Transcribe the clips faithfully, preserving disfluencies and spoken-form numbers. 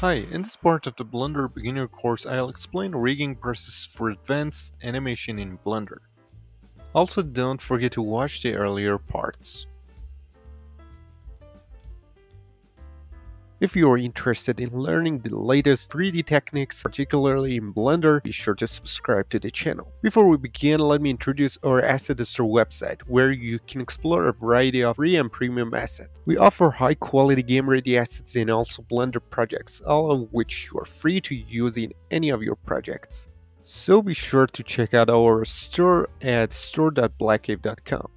Hi, in this part of the Blender beginner course I'll explain the rigging process for advanced animation in Blender. Also don't forget to watch the earlier parts. If you are interested in learning the latest three D techniques, particularly in Blender, be sure to subscribe to the channel. Before we begin, let me introduce our Asset Store website, where you can explore a variety of free and premium assets. We offer high-quality game-ready assets and also Blender projects, all of which you are free to use in any of your projects. So be sure to check out our store at store dot blacave dot com.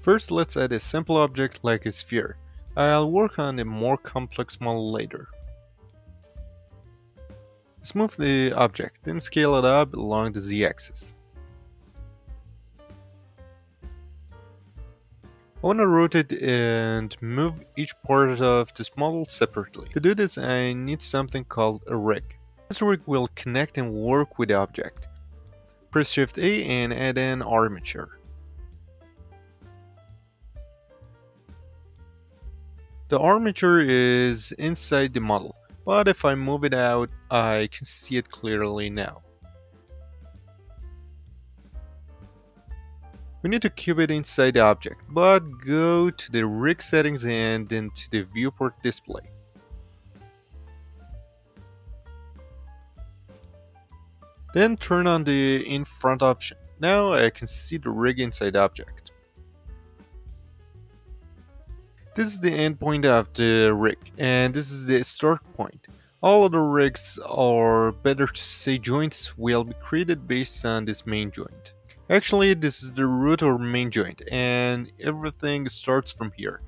First, let's add a simple object like a sphere. I'll work on a more complex model later. Smooth the object, then scale it up along the z-axis. I want to rotate and move each part of this model separately. To do this, I need something called a rig. This rig will connect and work with the object. Press Shift A and add an armature. The armature is inside the model, but if I move it out, I can see it clearly now. We need to keep it inside the object, but go to the rig settings and then to the viewport display. Then turn on the in front option. Now I can see the rig inside the object. This is the end point of the rig, and this is the start point. All other rigs, or better to say joints, will be created based on this main joint. Actually, this is the root or main joint, and everything starts from here.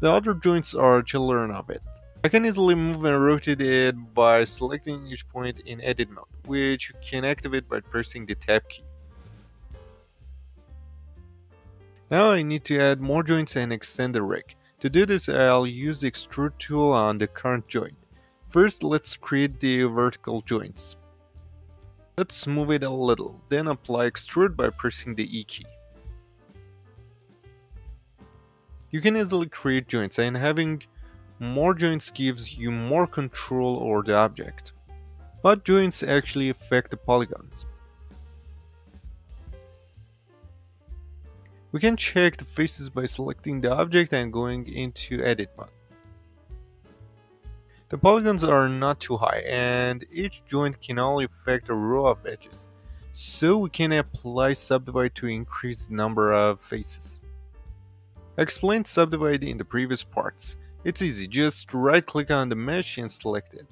The other joints are children of it. I can easily move and rotate it by selecting each point in edit mode, which you can activate by pressing the tab key. Now I need to add more joints and extend the rig. To do this, I'll use the extrude tool on the current joint. First, let's create the vertical joints. Let's move it a little, then apply extrude by pressing the E key. You can easily create joints, and having more joints gives you more control over the object. But joints actually affect the polygons. We can check the faces by selecting the object and going into edit mode. The polygons are not too high, and each joint can only affect a row of edges, so we can apply subdivide to increase the number of faces. I explained subdivide in the previous parts. It's easy, just right click on the mesh and select it.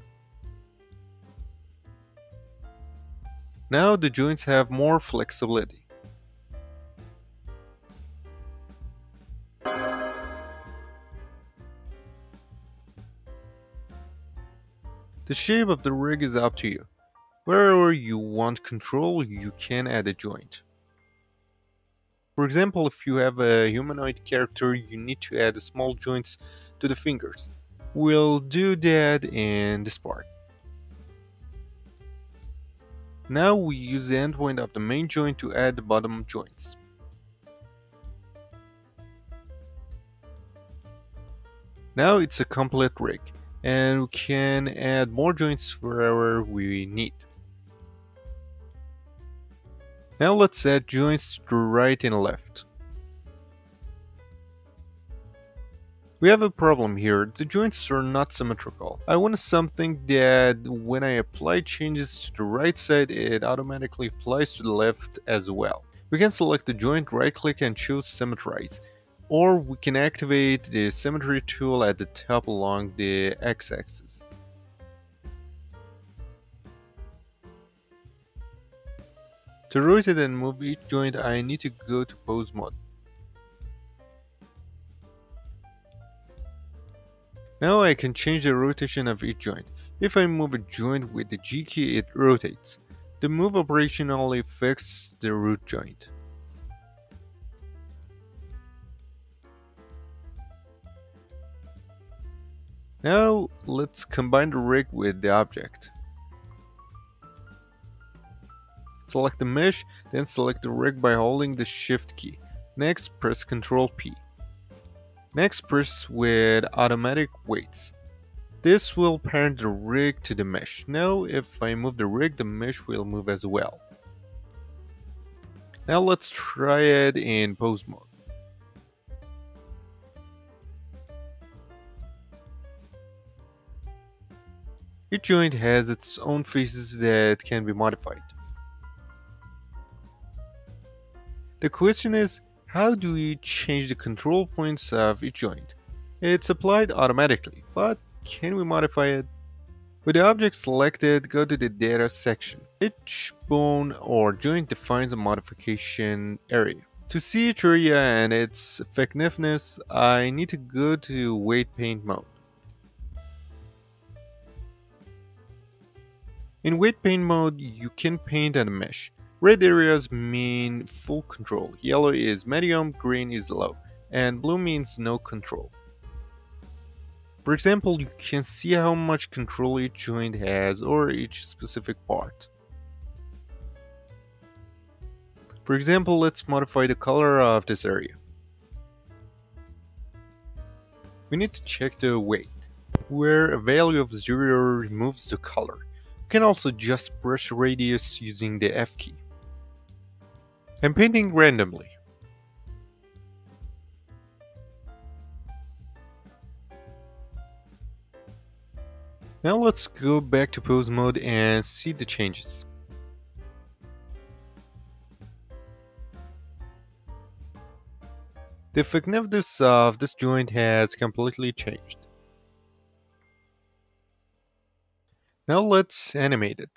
Now the joints have more flexibility. The shape of the rig is up to you. Wherever you want control, you can add a joint. For example, if you have a humanoid character, you need to add small joints to the fingers. We'll do that in this part. Now we use the endpoint of the main joint to add the bottom joints. Now it's a complete rig, and we can add more joints wherever we need. Now let's add joints to right and left. We have a problem here, the joints are not symmetrical. I want something that when I apply changes to the right side, it automatically applies to the left as well. We can select the joint, right click and choose Symmetrize. Or we can activate the symmetry tool at the top along the x-axis. To rotate and move each joint, I need to go to pose mode. Now I can change the rotation of each joint. If I move a joint with the G key, it rotates. The move operation only affects the root joint. Now let's combine the rig with the object. Select the mesh, then select the rig by holding the Shift key. Next, press Ctrl P. Next, press with automatic weights. This will parent the rig to the mesh. Now, if I move the rig, the mesh will move as well. Now let's try it in pose mode. Each joint has its own faces that can be modified. The question is, how do we change the control points of each joint? It's applied automatically, but can we modify it? With the object selected, go to the data section. Each bone or joint defines a modification area. To see each area and its effectiveness, I need to go to weight paint mode. In weight paint mode, you can paint on a mesh. Red areas mean full control, yellow is medium, green is low, and blue means no control. For example, you can see how much control each joint has or each specific part. For example, let's modify the color of this area. We need to check the weight, where a value of zero removes the color. You can also adjust brush radius using the F key. I'm painting randomly. Now let's go back to pose mode and see the changes. The effectiveness of this joint has completely changed. Now let's animate it.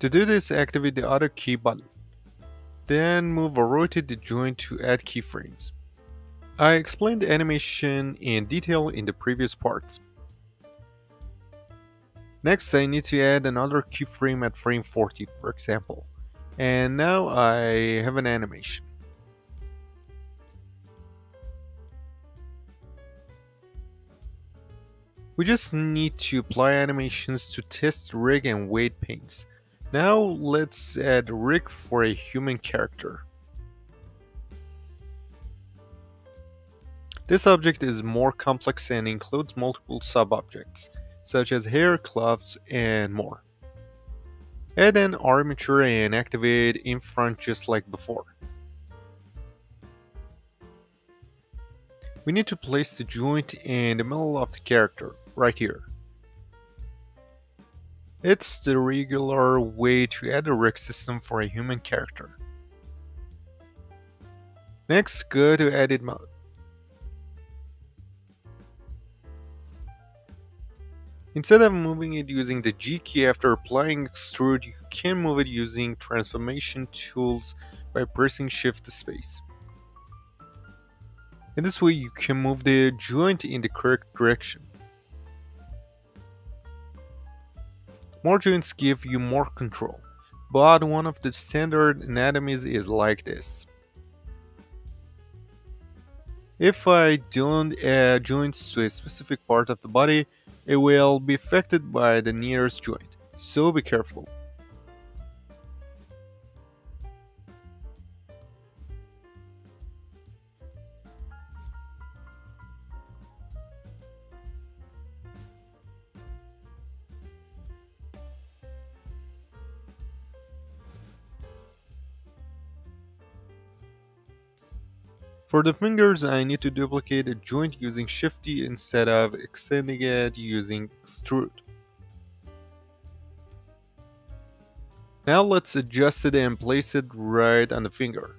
To do this, activate the Auto Key button. Then move or rotate the joint to add keyframes. I explained the animation in detail in the previous parts. Next, I need to add another keyframe at frame forty, for example. And now I have an animation. We just need to apply animations to test rig and weight paints. Now let's add rig for a human character. This object is more complex and includes multiple sub-objects, such as hair, gloves, and more. Add an armature and activate in front just like before. We need to place the joint in the middle of the character, right here. It's the regular way to add a rig system for a human character. Next, go to edit mode. Instead of moving it using the G key after applying extrude, you can move it using transformation tools by pressing shift to space. In this way, you can move the joint in the correct direction. More joints give you more control, but one of the standard anatomies is like this. If I don't add joints to a specific part of the body, it will be affected by the nearest joint, so be careful. For the fingers, I need to duplicate a joint using Shift D instead of extending it using Extrude. Now let's adjust it and place it right on the finger.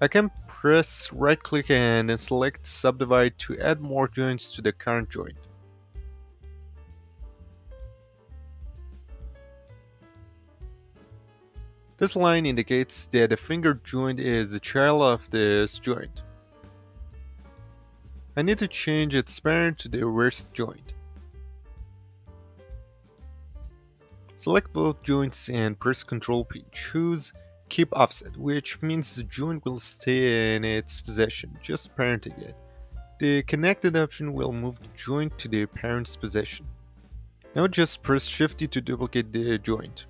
I can press right click and then select Subdivide to add more joints to the current joint. This line indicates that the finger joint is the child of this joint. I need to change its parent to the wrist joint. Select both joints and press control P. Choose Keep Offset, which means the joint will stay in its possession, just parenting it. The connected option will move the joint to the parent's possession. Now just press Shift to duplicate the joint.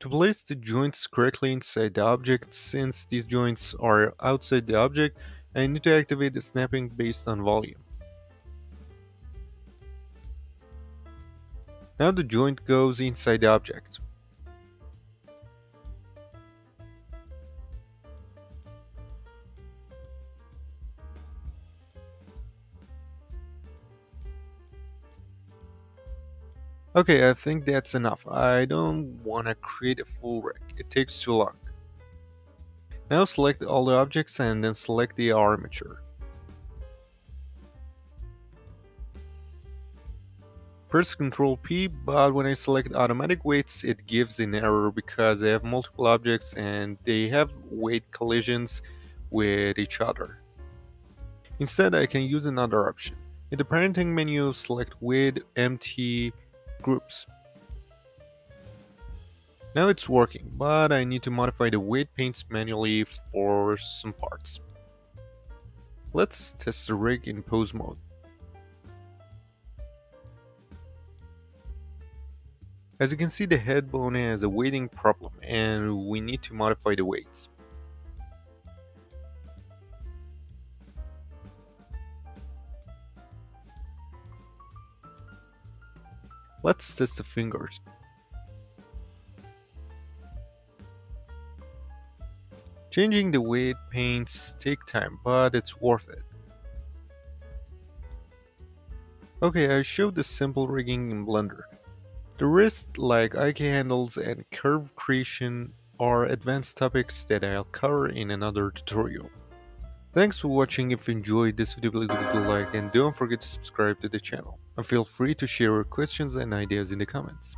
To place the joints correctly inside the object, since these joints are outside the object, I need to activate the snapping based on volume. Now the joint goes inside the object. Okay, I think that's enough. I don't want to create a full rack, it takes too long. Now select all the objects and then select the armature. Press control P, but when I select automatic weights it gives an error because I have multiple objects and they have weight collisions with each other. Instead I can use another option. In the parenting menu select Weight, Empty, Groups. Now it's working, but I need to modify the weight paints manually for some parts. Let's test the rig in pose mode. As you can see, the head bone has a weighting problem and we need to modify the weights. Let's test the fingers. Changing the weight paints take time, but it's worth it. Okay, I showed the simple rigging in Blender. The wrist, like I K handles and curve creation, are advanced topics that I'll cover in another tutorial. Thanks for watching. If you enjoyed this video, please give it a like and don't forget to subscribe to the channel. And feel free to share your questions and ideas in the comments.